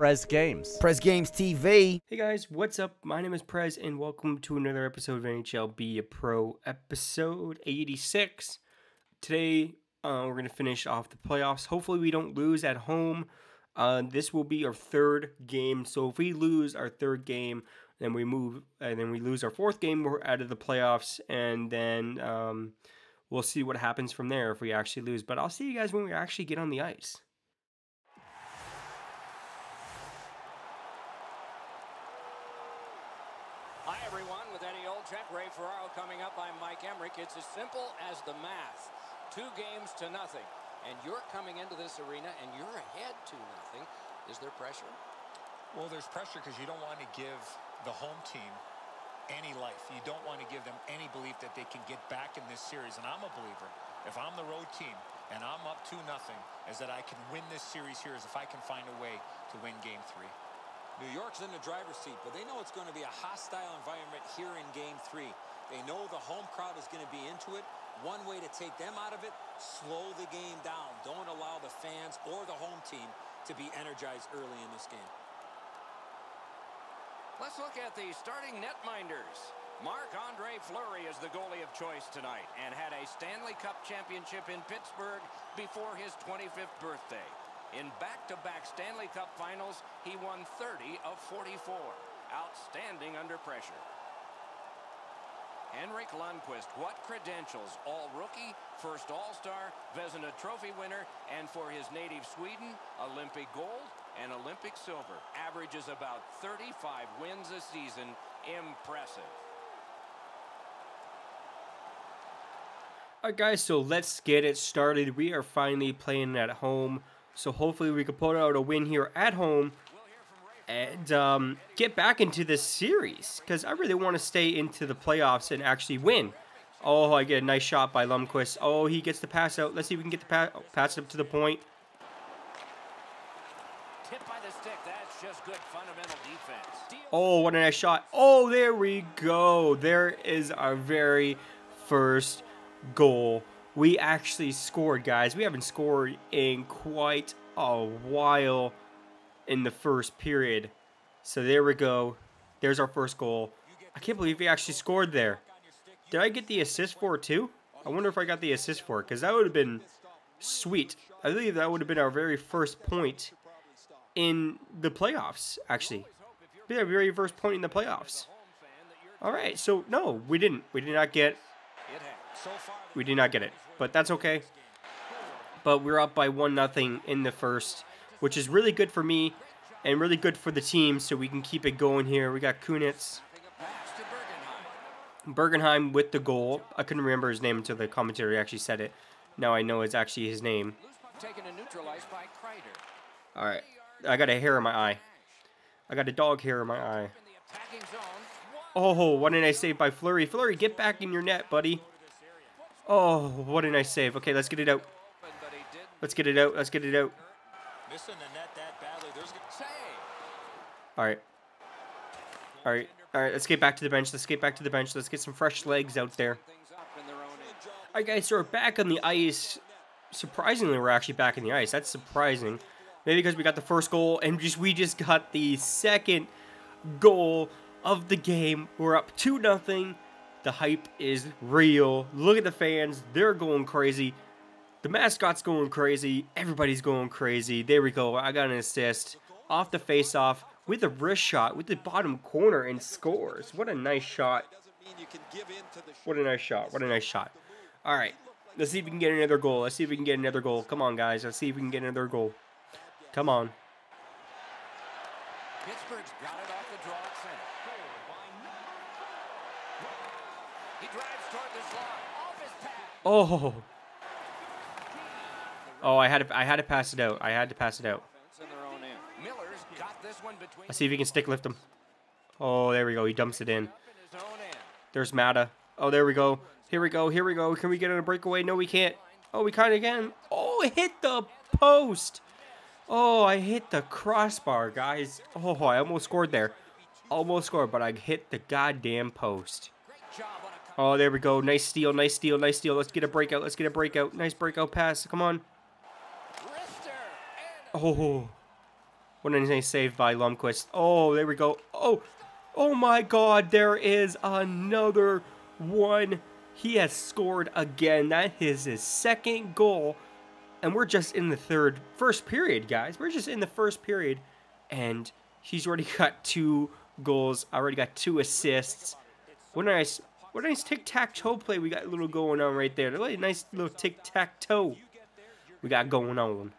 Prez Games. Prez Games TV. Hey guys, what's up? My name is Prez and welcome to another episode of NHL Be a Pro, episode 86. Today, we're going to finish off the playoffs. Hopefully we don't lose at home. This will be our third game. So if we lose our third game, then we move, and then we lose our fourth game, we're out of the playoffs, and then we'll see what happens from there if we actually lose. But I'll see you guys when we actually get on the ice. Ray Ferraro coming up by Mike Emery. It's as simple as the math. 2 games to nothing. And you're coming into this arena and you're ahead 2-0. Is there pressure? Well, there's pressure because you don't want to give the home team any life. You don't want to give them any belief that they can get back in this series. And I'm a believer, if I'm the road team and I'm up 2-0, is that I can win this series here, is if I can find a way to win game 3. New York's in the driver's seat, but they know it's going to be a hostile environment here in game 3. They know the home crowd is going to be into it. One way to take them out of it, slow the game down. Don't allow the fans or the home team to be energized early in this game. Let's look at the starting netminders. Marc-Andre Fleury is the goalie of choice tonight and had a Stanley Cup championship in Pittsburgh before his 25th birthday. In back-to-back Stanley Cup finals, he won 30 of 44. Outstanding under pressure. Henrik Lundqvist, what credentials. All-rookie, first All-Star, Vezina Trophy winner, and for his native Sweden, Olympic gold and Olympic silver. Averages about 35 wins a season. Impressive. All right, guys, so let's get it started. We are finally playing at home. So hopefully we can pull out a win here at home and get back into this series, because I really want to stay into the playoffs and actually win. Oh, I get a nice shot by Lundqvist. Oh, he gets the pass out. Let's see if we can get the pass up to the point. Tip by the stick. That's just good fundamental defense. Oh, what a nice shot. Oh, there we go. There is our very first goal. We actually scored, guys. We haven't scored in quite a while in the first period. So there we go. There's our first goal. I can't believe we actually scored there. Did I get the assist for it too? I wonder if I got the assist for it, because that would have been sweet. I believe that would have been our very first point in the playoffs, actually. Our very first point in the playoffs. All right, so no, we didn't. We did not get... We did not get it, but that's okay. But we're up by 1-0 in the first, which is really good for me and really good for the team, so we can keep it going here. We got Kunitz. Bergenheim with the goal. I couldn't remember his name until the commentary actually said it. Now I know it's actually his name. All right. I got a hair in my eye. I got a dog hair in my eye. Oh, what did I save by Fleury? Fleury, get back in your net, buddy. Oh, what a nice save. Okay, let's get it out. Let's get it out. Let's get it out. All right. All right. All right, let's get back to the bench. Let's get back to the bench. Let's get some fresh legs out there. All right, guys, so we're back on the ice. Surprisingly, we're actually back on the ice. That's surprising. Maybe because we got the first goal and we just got the second goal of the game. We're up 2-0. The hype is real. Look at the fans. They're going crazy. The mascot's going crazy. Everybody's going crazy. There we go. I got an assist off the face-off with a wrist shot with the bottom corner and scores. What a nice shot. What a nice shot. What a nice shot. All right. Let's see if we can get another goal. Let's see if we can get another goal. Come on, guys. Let's see if we can get another goal. Come on. Pittsburgh's got it off the draw at center. He drives toward the slot. Off his pass. Oh. Oh, I had to pass it out. I had to pass it out. Miller's got this one between. Let's see if he can stick lift him. Oh, there we go. He dumps it in. There's Matta. Oh, there we go. Here we go. Here we go. Can we get on a breakaway? No, we can't. Oh, we kind of can. Oh, it hit the post. Oh, I hit the crossbar, guys. Oh, I almost scored there. Almost scored, but I hit the goddamn post. Oh, there we go. Nice steal, nice steal, nice steal. Let's get a breakout. Let's get a breakout. Nice breakout pass. Come on. Oh. What a nice save by Lundqvist. Oh, there we go. Oh, oh my God, there is another one. He has scored again. That is his second goal. And we're just in the first period, guys. We're just in the first period. And he's already got 2 goals. I already got 2 assists. What a nice tic-tac-toe play we got little going on right there. Really nice little tic-tac-toe we got going on.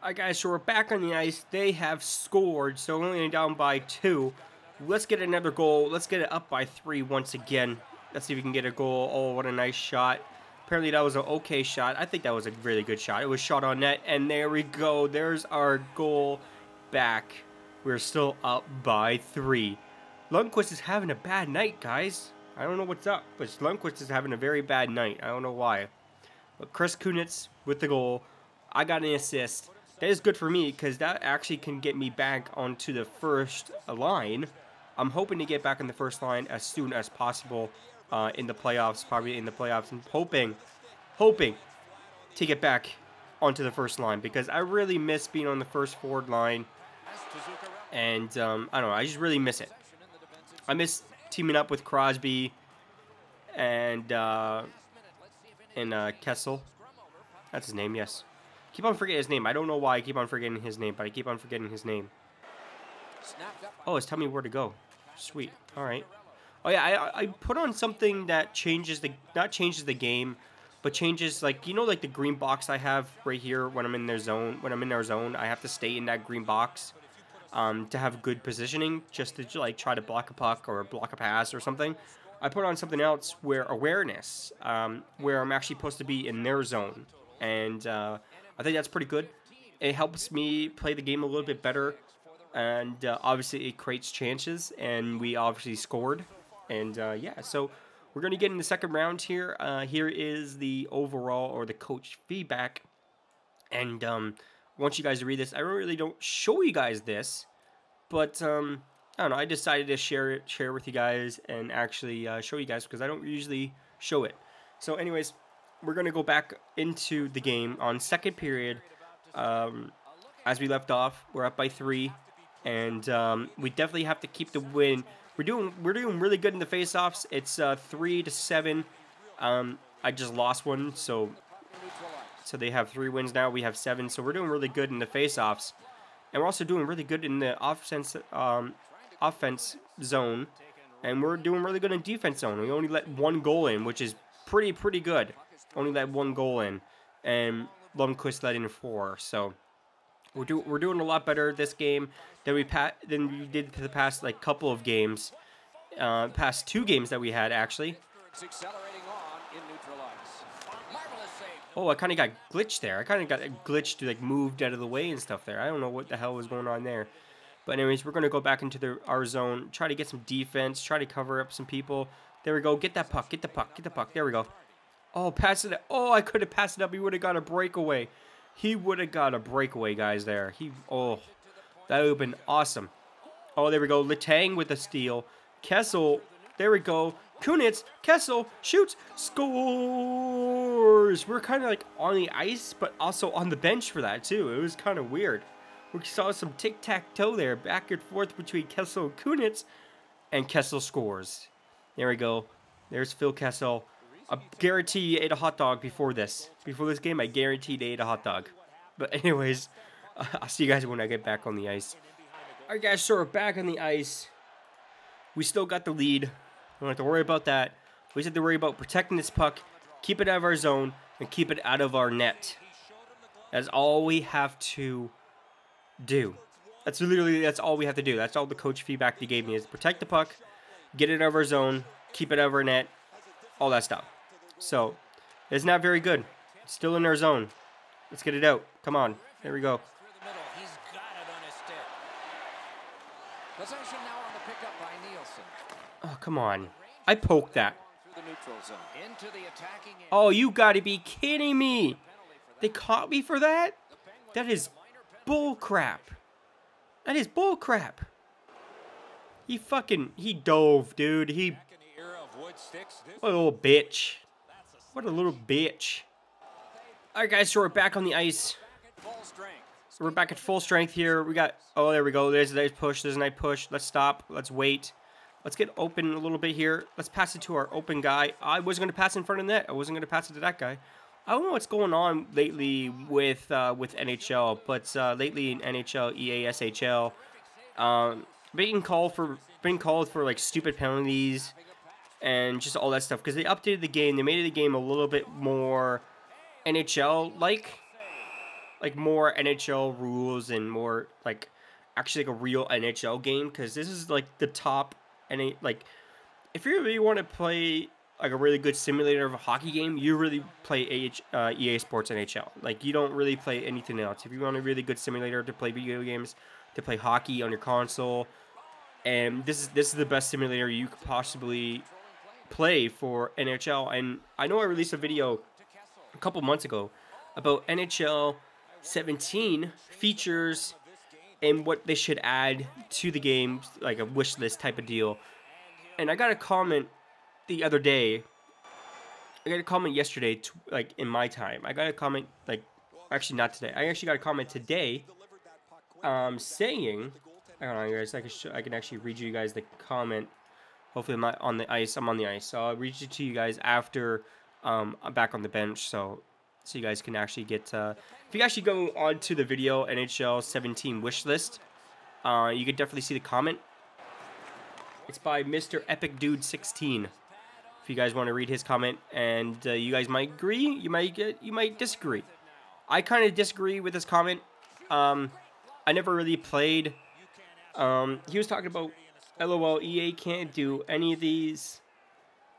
Alright guys, so we're back on the ice. They have scored, so only down by 2. Let's get another goal. Let's get it up by 3 once again. Let's see if we can get a goal. Oh, what a nice shot. Apparently that was an okay shot. I think that was a really good shot. It was shot on net, and there we go. There's our goal back. We're still up by 3. Lundqvist is having a bad night, guys. I don't know what's up, but Lundqvist is having a very bad night. I don't know why. But Chris Kunitz with the goal. I got an assist. That is good for me because that actually can get me back onto the first line. I'm hoping to get back on the first line as soon as possible in the playoffs, probably in the playoffs. I'm hoping to get back onto the first line because I really miss being on the first forward line. And I don't know, I just really miss it. I miss teaming up with Crosby and Kessel. That's his name, yes. Keep on forgetting his name. I don't know why I keep on forgetting his name, but I keep on forgetting his name. Oh, it's telling me where to go. Sweet. All right. Oh yeah, I put on something that not changes the game, but changes, like, you know, like the green box I have right here when I'm in their zone. When I'm in our zone, I have to stay in that green box. To have good positioning, just to like try to block a puck or block a pass or something. I put on something else where awareness, where I'm actually supposed to be in their zone, and I think that's pretty good. It helps me play the game a little bit better, and obviously it creates chances, and we obviously scored, and yeah, so we're gonna get in the second round here. Here is the overall or the coach feedback, and I want you guys to read this. I really don't show you guys this, but I don't know. I decided to share it with you guys and actually show you guys because I don't usually show it. So anyways, we're going to go back into the game on second period. As we left off, we're up by 3, and we definitely have to keep the win. We're doing really good in the faceoffs. It's 3-7. I just lost one, so they have 3 wins now. We have 7. So we're doing really good in the face-offs. And we're also doing really good in the offense zone. And we're doing really good in defense zone. We only let 1 goal in, which is pretty good. Only let 1 goal in. And Lundqvist let in 4. So we're doing a lot better this game than we did for the past like couple of games. Past 2 games that we had, actually. Oh, I kind of got glitched there. I kind of got glitched, like moved out of the way and stuff there. I don't know what the hell was going on there. But anyways, we're going to go back into our zone, try to get some defense, try to cover up some people. There we go. Get that puck. Get the puck. Get the puck. There we go. Oh, pass it up. Oh, I could have passed it up. He would have got a breakaway. He would have got a breakaway, guys, there. Oh, that would have been awesome. Oh, there we go. Letang with a steal. Kessel. There we go. Kunitz. Kessel shoots. Score. We're kind of like on the ice, but also on the bench for that too. It was kind of weird. We saw some tic-tac-toe there, back and forth between Kessel and Kunitz, and Kessel scores. There we go. There's Phil Kessel. I guarantee you ate a hot dog before this. Before this game, I guarantee they ate a hot dog. But anyways, I'll see you guys when I get back on the ice. Alright guys, so we're back on the ice. We still got the lead. We don't have to worry about that. We just have to worry about protecting this puck. Keep it out of our zone and keep it out of our net. That's all we have to do. That's all we have to do. That's all the coach feedback they gave me is protect the puck, get it out of our zone, keep it out of our net, all that stuff. So it's not very good. It's still in our zone. Let's get it out. Come on. There we go. Oh, come on. I poked that. Oh, you gotta be kidding me. They caught me for that? That is bull crap. That is bull crap. He dove, dude. What a little bitch. What a little bitch. Alright guys, so we're back on the ice. We're back at full strength here. We got, oh, there we go. There's a nice push. There's a nice push. Let's stop. Let's wait. Let's get open a little bit here. Let's pass it to our open guy. I wasn't going to pass in front of the net. I wasn't going to pass it to that guy. I don't know what's going on lately with NHL, but lately in NHL, EASHL, being called for like stupid penalties and just all that stuff because they updated the game. They made the game a little bit more NHL-like, like more NHL rules and more like actually like a real NHL game, because this is like the top. And like, if you really want to play like a really good simulator of a hockey game, you really play EA Sports NHL. Like, you don't really play anything else. If you want a really good simulator to play video games, to play hockey on your console, and this is the best simulator you could possibly play for NHL. And I know I released a video a couple months ago about NHL 17 features and what they should add to the game, like a wish list type of deal. And I got a comment the other day. I got a comment yesterday, like in my time. I got a comment, like, actually not today. I actually got a comment today, saying, I don't know, guys. I can actually read you guys the comment. Hopefully, I'm not on the ice. I'm on the ice, so I'll read it to you guys after I'm back on the bench. So you guys can actually get, if you actually go on to the video, NHL 17 wish list, you can definitely see the comment. It's by Mr. EpicDude16. If you guys want to read his comment, and you guys might agree, you might disagree. I kind of disagree with this comment. I never really played. He was talking about, LOL, EA can't do any of these.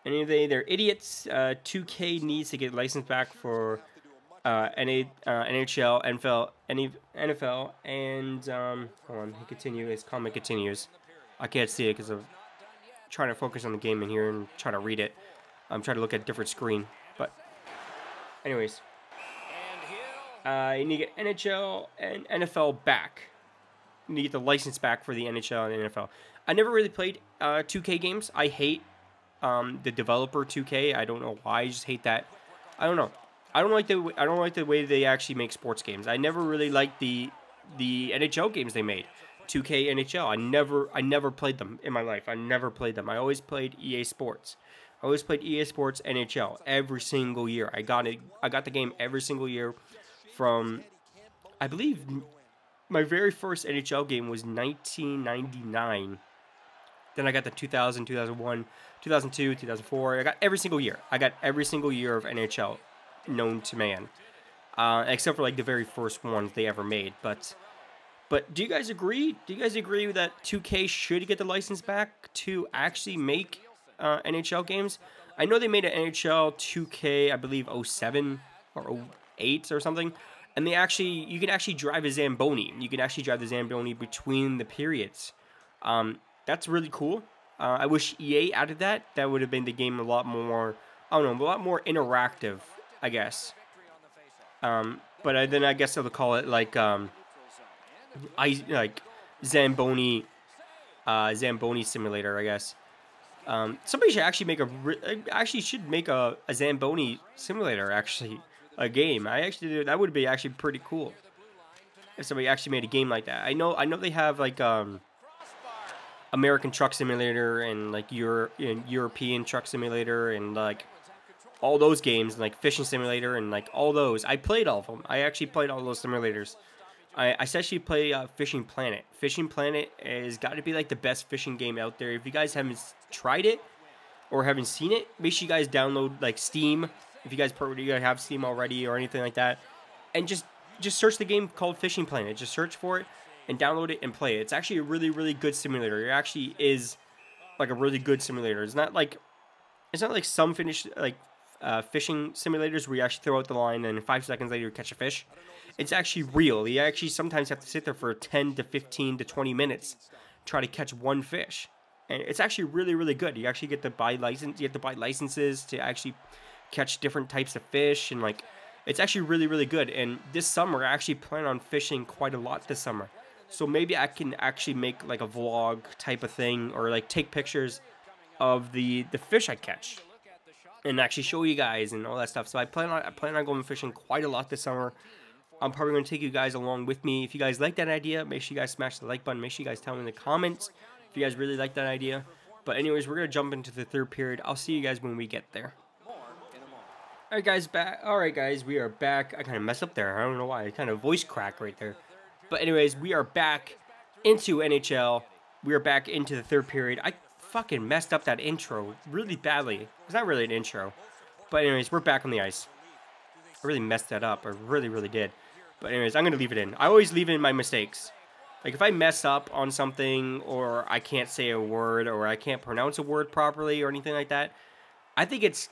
Any of they're idiots. 2K needs to get licensed back for NHL, NFL, and hold on. He continues. His comment continues. I can't see it because I'm trying to focus on the game in here and trying to read it. I'm trying to look at a different screen, but anyways, you need to get NHL and NFL back. You need to get the license back for the NHL and NFL. I never really played 2K games. I hate the developer 2K. I don't know why. I just hate that. I don't know. I don't like the way they actually make sports games. I never really liked the NHL games they made. 2K NHL. I never played them in my life. I never played them. I always played EA Sports. I always played EA Sports NHL every single year. I got it. I got the game every single year from, I believe my very first NHL game was 1999. Then I got the 2000, 2001, 2002, 2004. I got every single year. I got every single year of NHL known to man, except for like the very first ones they ever made. But do you guys agree? Do you guys agree that 2K should get the license back to actually make NHL games? I know they made an NHL 2K, I believe 07 or 08 or something, and they actually, you can actually drive a Zamboni. You can actually drive the Zamboni between the periods. That's really cool. I wish EA added that. That would have been the game a lot more, I don't know, a lot more interactive, I guess. But then I guess they'll call it like, Zamboni, Zamboni simulator, I guess. Somebody should actually make a Zamboni simulator, actually, a game. That would be actually pretty cool if somebody actually made a game like that. I know they have like, American Truck Simulator and like European Truck Simulator and like all those games, and like Fishing Simulator and like all those. I played all of them. I actually played all those simulators. I essentially play Fishing Planet. Fishing Planet has got to be like the best fishing game out there. If you guys haven't tried it or haven't seen it, make sure you guys download like Steam. If you guys have Steam already or anything like that, and just search the game called Fishing Planet. Just search for it and download it and play it. It's actually a really, really good simulator. It actually is like a really good simulator. It's not like some fishing simulators where you actually throw out the line and 5 seconds later you catch a fish. It's actually real. You actually sometimes have to sit there for 10 to 15 to 20 minutes try to catch one fish. And it's actually really, really good. You actually get to buy license. You have to buy licenses to actually catch different types of fish, and like, it's actually really, really good. And this summer I actually plan on fishing quite a lot this summer. So maybe I can actually make like a vlog type of thing, or like take pictures of the fish I catch and actually show you guys and all that stuff. So I plan on going fishing quite a lot this summer. I'm probably going to take you guys along with me. If you guys like that idea, make sure you guys smash the like button. Make sure you guys tell me in the comments if you guys really like that idea. But anyways, we're going to jump into the third period. I'll see you guys when we get there. Alright guys, we are back. I kind of messed up there. I don't know why. I kind of voice crack right there. But anyways, we are back into NHL. We are back into the third period. I fucking messed up that intro really badly. It's not really an intro. But anyways, we're back on the ice. I really messed that up. I really, really did. But anyways, I'm going to leave it in. I always leave in my mistakes. Like if I mess up on something or I can't say a word or I can't pronounce a word properly or anything like that, I think it's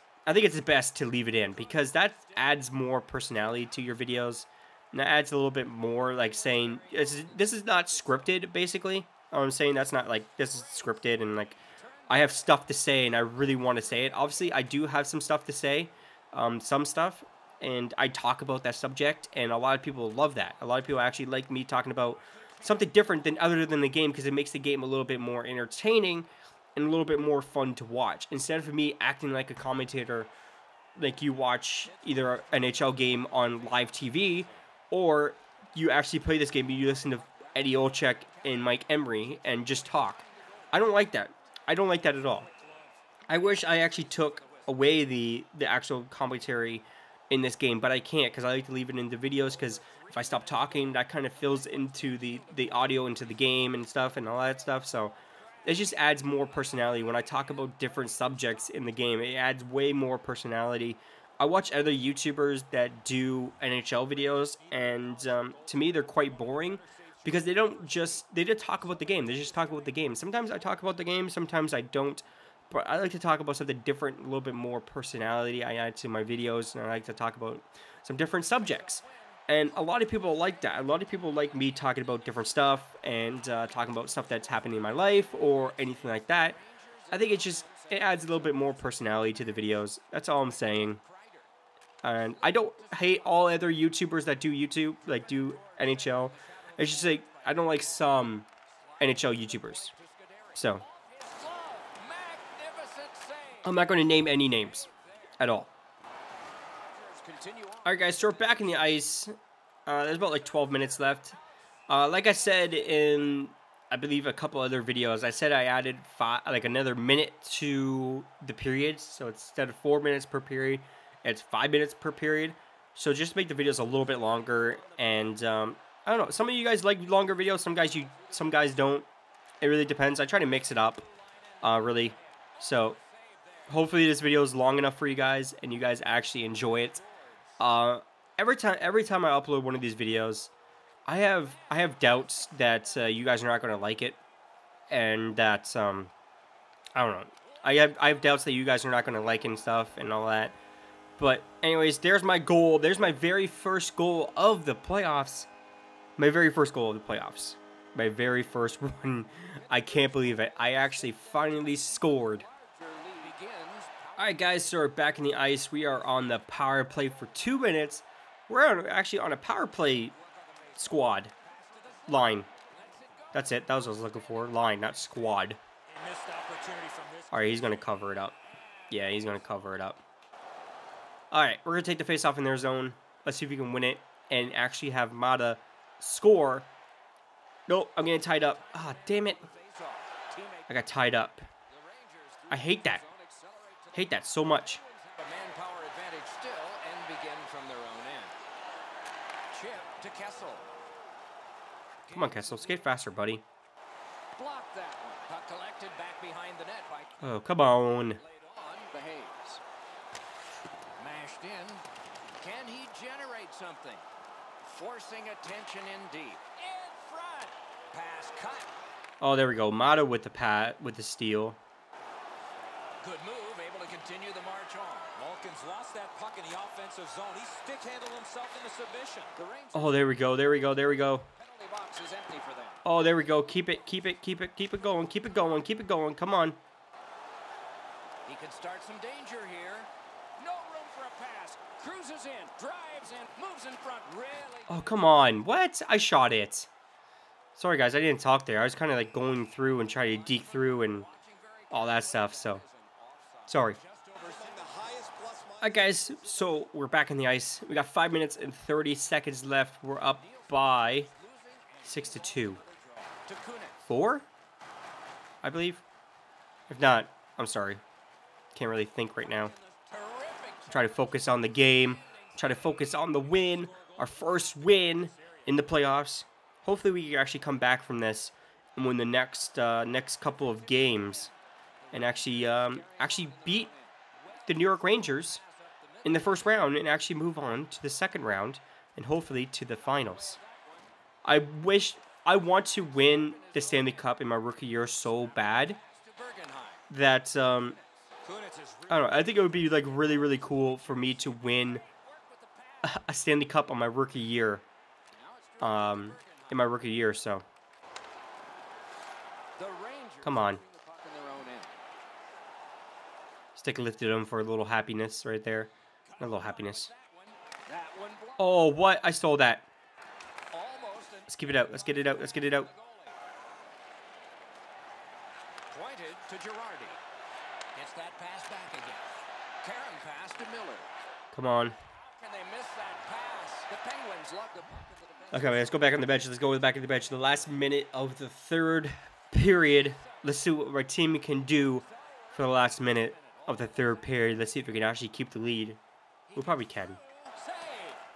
best to leave it in because that adds more personality to your videos. And that adds a little bit more like saying, this is not scripted, basically. I'm saying that's not like, this is scripted and like, I have stuff to say and I really want to say it. Obviously, I do have some stuff to say, some stuff. And I talk about that subject and a lot of people love that. A lot of people actually like me talking about something different than other than the game because it makes the game a little bit more entertaining and a little bit more fun to watch. Instead of me acting like a commentator, like you watch either an NHL game on live TV, or you actually play this game and you listen to Eddie Olczyk and Mike Emery and just talk. I don't like that. I don't like that at all. I wish I actually took away the actual commentary in this game, but I can't because I like to leave it in the videos because if I stop talking, that kind of fills into the audio into the game and stuff and all that stuff, so... It just adds more personality. When I talk about different subjects in the game, it adds way more personality. I watch other YouTubers that do NHL videos, and to me, they're quite boring because they just talk about the game. They just talk about the game. Sometimes I talk about the game, sometimes I don't. But I like to talk about something different, a little bit more personality I add to my videos, and I like to talk about some different subjects. And a lot of people like that. A lot of people like me talking about different stuff and talking about stuff that's happening in my life or anything like that. I think it adds a little bit more personality to the videos. That's all I'm saying. And I don't hate all other YouTubers that do YouTube, like do NHL. It's just like, I don't like some NHL YouTubers. So, I'm not going to name any names at all. Alright guys, so we're back in the ice. There's about like 12 minutes left. Like I said in, I believe, a couple other videos, I said I added another minute to the periods. So instead of 4 minutes per period, it's 5 minutes per period. So just make the videos a little bit longer. And I don't know, some of you guys like longer videos, some guys don't. It really depends. I try to mix it up, really. So hopefully this video is long enough for you guys and you guys actually enjoy it. Every time I upload one of these videos, I have doubts that you guys are not going to like it, and that I don't know. I have doubts that you guys are not going to like it and stuff and all that. But anyways, there's my goal. There's my very first goal of the playoffs. My very first goal of the playoffs. My very first one. I can't believe it. I actually finally scored. Alright guys, so we're back in the ice. We are on the power play for 2 minutes. We're actually on a power play squad. Line. That's it. That was what I was looking for. Line, not squad. Alright, he's going to cover it up. Yeah, he's going to cover it up. Alright, we're going to take the face off in their zone. Let's see if we can win it and actually have Mata score. Nope, I'm getting tied up. Ah, damn it. I got tied up. I hate that. Hate that so much. Manpower advantage still and begin from their own end. Chip to Kessel. Come on, Kessel, skate faster, buddy. Block that one. Collected back behind the net by... Oh, come on. Mashed in. Can he generate something? Forcing attention in deep. In front. Pass cut. Oh, there we go. Mata with the steal. Good move. Continue the march on. Malkin's lost that puck in the offensive zone. He stick-handled himself in the submission. The Rangers... Oh, there we go. There we go. There we go. Penalty box is empty for them. Oh, there we go. Keep it. Keep it. Keep it. Keep it going. Keep it going. Keep it going. Come on. He can start some danger here. No room for a pass. Cruises in. Drives in. Moves in front. Really. Oh, come on. What? I shot it. Sorry, guys. I didn't talk there. I was kind of like going through and trying to deke through and all that stuff, so... Sorry. Alright guys, so we're back on the ice. We got 5 minutes and 30 seconds left. We're up by 6-2. 4? I believe. If not, I'm sorry. Can't really think right now. Try to focus on the game. Try to focus on the win. Our first win in the playoffs. Hopefully we can actually come back from this and win the next couple of games. And actually beat the New York Rangers in the first round and actually move on to the second round and hopefully to the finals. I want to win the Stanley Cup in my rookie year so bad that I don't know. I think it would be like really cool for me to win a Stanley Cup on my rookie year. In my rookie year, so come on. Stick lifted him for a little happiness right there. A little happiness. Oh, what? I stole that. Let's keep it out. Let's get it out. Let's get it out. Pointed to Girardi. Gets that pass back again. Karen pass to Miller. Come on. And they missed that pass. The Penguins love the puck into the bench. Okay, let's go back on the bench. Let's go back to the bench. The last minute of the third period. Let's see what my team can do for the last minute of the third period. Let's see if we can actually keep the lead. We probably can.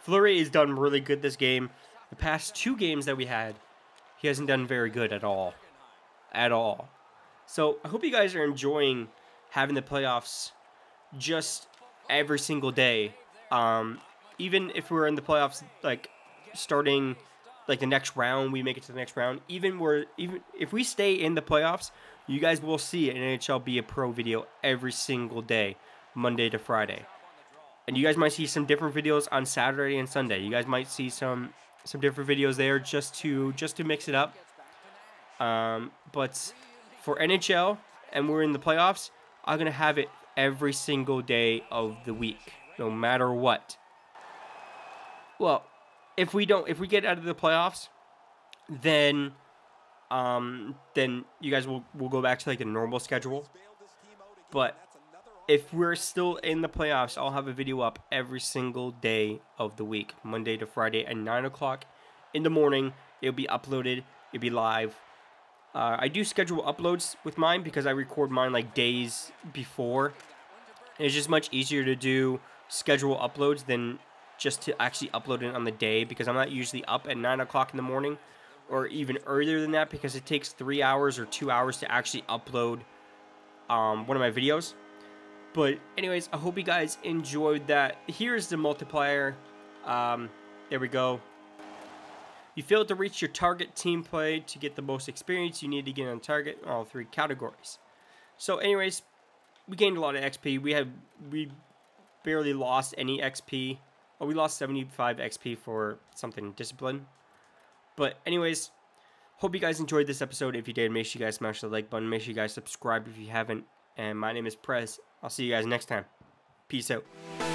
Fleury has done really good this game. The past two games that we had, he hasn't done very good at all. At all. So I hope you guys are enjoying having the playoffs just every single day. Even if we're in the playoffs, like starting like the next round, we make it to the next round. Even if we stay in the playoffs, you guys will see an NHL Be a Pro video every single day, Monday to Friday. And you guys might see some different videos on Saturday and Sunday. You guys might see some different videos there just to mix it up. But for NHL, and we're in the playoffs, I'm going to have it every single day of the week, no matter what. Well, if we get out of the playoffs, then you guys will go back to like a normal schedule. But if we're still in the playoffs, I'll have a video up every single day of the week, Monday to Friday at 9 o'clock in the morning. It'll be uploaded. It'll be live. I do schedule uploads with mine because I record mine like days before. And it's just much easier to do schedule uploads than just to actually upload it on the day, because I'm not usually up at 9 o'clock in the morning. Or even earlier than that, because it takes 3 hours or 2 hours to actually upload one of my videos. But anyways, I hope you guys enjoyed that. Here's the multiplier. There we go. You failed to reach your target team play. To get the most experience, you need to get on target in all three categories. So anyways, we gained a lot of XP. We barely lost any XP. Oh, we lost 75 XP for something discipline. But anyways, hope you guys enjoyed this episode. If you did, make sure you guys smash the like button. Make sure you guys subscribe if you haven't. And my name is Prez. I'll see you guys next time. Peace out.